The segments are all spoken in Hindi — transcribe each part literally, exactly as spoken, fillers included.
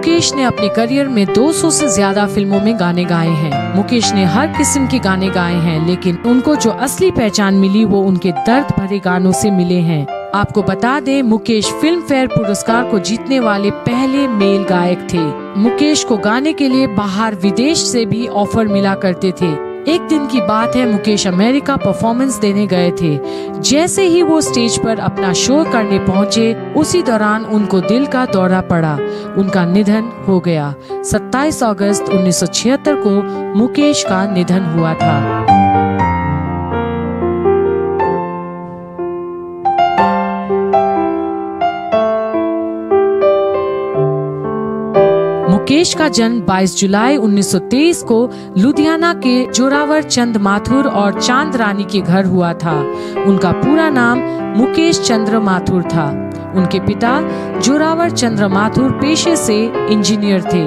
मुकेश ने अपने करियर में दो सौ से ज्यादा फिल्मों में गाने गाए हैं। मुकेश ने हर किस्म के गाने गाए हैं, लेकिन उनको जो असली पहचान मिली वो उनके दर्द भरे गानों से मिले हैं। आपको बता दें, मुकेश फिल्म फेयर पुरस्कार को जीतने वाले पहले मेल गायक थे। मुकेश को गाने के लिए बाहर विदेश से भी ऑफर मिला करते थे। एक दिन की बात है, मुकेश अमेरिका परफॉर्मेंस देने गए थे। जैसे ही वो स्टेज पर अपना शो करने पहुंचे, उसी दौरान उनको दिल का दौरा पड़ा। उनका निधन हो गया। सत्ताईस अगस्त उन्नीस सौ छिहत्तर को मुकेश का निधन हुआ था। मुकेश का जन्म बाईस जुलाई उन्नीस सौ तेईस को लुधियाना के जोरावर चंद माथुर और चांद रानी के घर हुआ था। उनका पूरा नाम मुकेश चंद्र माथुर था। उनके पिता जोरावर चंद्र माथुर पेशे से इंजीनियर थे।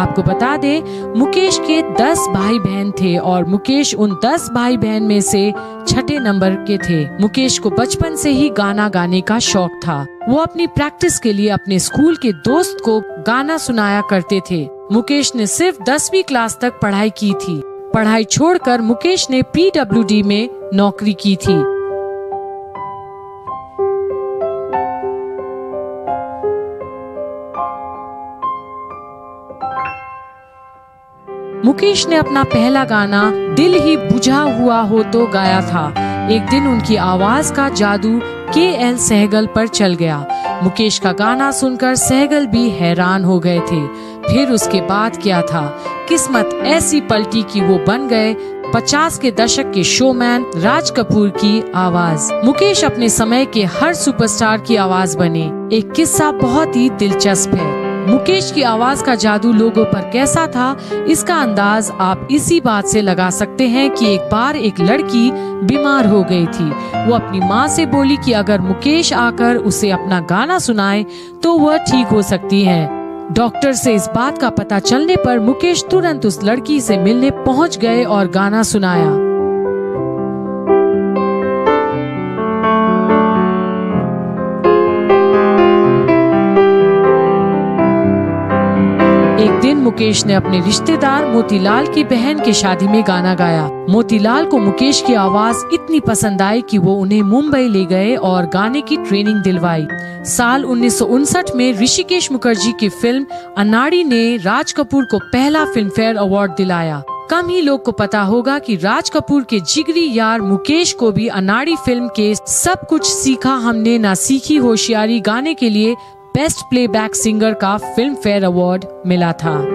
आपको बता दें, मुकेश के दस भाई बहन थे और मुकेश उन दस भाई बहन में से छठे नंबर के थे। मुकेश को बचपन से ही गाना गाने का शौक था। वो अपनी प्रैक्टिस के लिए अपने स्कूल के दोस्त को गाना सुनाया करते थे। मुकेश ने सिर्फ दसवीं क्लास तक पढ़ाई की थी। पढ़ाई छोड़कर मुकेश ने पीडब्ल्यूडी में नौकरी की थी। मुकेश ने अपना पहला गाना दिल ही बुझा हुआ हो तो गाया था। एक दिन उनकी आवाज का जादू के एल सहगल पर चल गया। मुकेश का गाना सुनकर सहगल भी हैरान हो गए थे। फिर उसके बाद क्या था, किस्मत ऐसी पलटी कि वो बन गए पचास के दशक के शोमैन राज कपूर की आवाज। मुकेश अपने समय के हर सुपरस्टार की आवाज बने। एक किस्सा बहुत ही दिलचस्प है। मुकेश की आवाज का जादू लोगों पर कैसा था, इसका अंदाज आप इसी बात से लगा सकते हैं कि एक बार एक लड़की बीमार हो गई थी। वो अपनी माँ से बोली कि अगर मुकेश आकर उसे अपना गाना सुनाए तो वह ठीक हो सकती है। डॉक्टर से इस बात का पता चलने पर मुकेश तुरंत उस लड़की से मिलने पहुँच गए और गाना सुनाया। एक दिन मुकेश ने अपने रिश्तेदार मोतीलाल की बहन की शादी में गाना गाया। मोतीलाल को मुकेश की आवाज इतनी पसंद आई कि वो उन्हें मुंबई ले गए और गाने की ट्रेनिंग दिलवाई। साल उन्नीस सौ उनसठ में ऋषिकेश मुखर्जी की फिल्म अनाड़ी ने राज कपूर को पहला फिल्म फेयर अवार्ड दिलाया। कम ही लोग को पता होगा कि राज कपूर के जिगरी यार मुकेश को भी अनाड़ी फिल्म के सब कुछ सीखा हमने ना सीखी होशियारी गाने के लिए बेस्ट प्लेबैक सिंगर का फिल्म फेयर अवार्ड मिला था।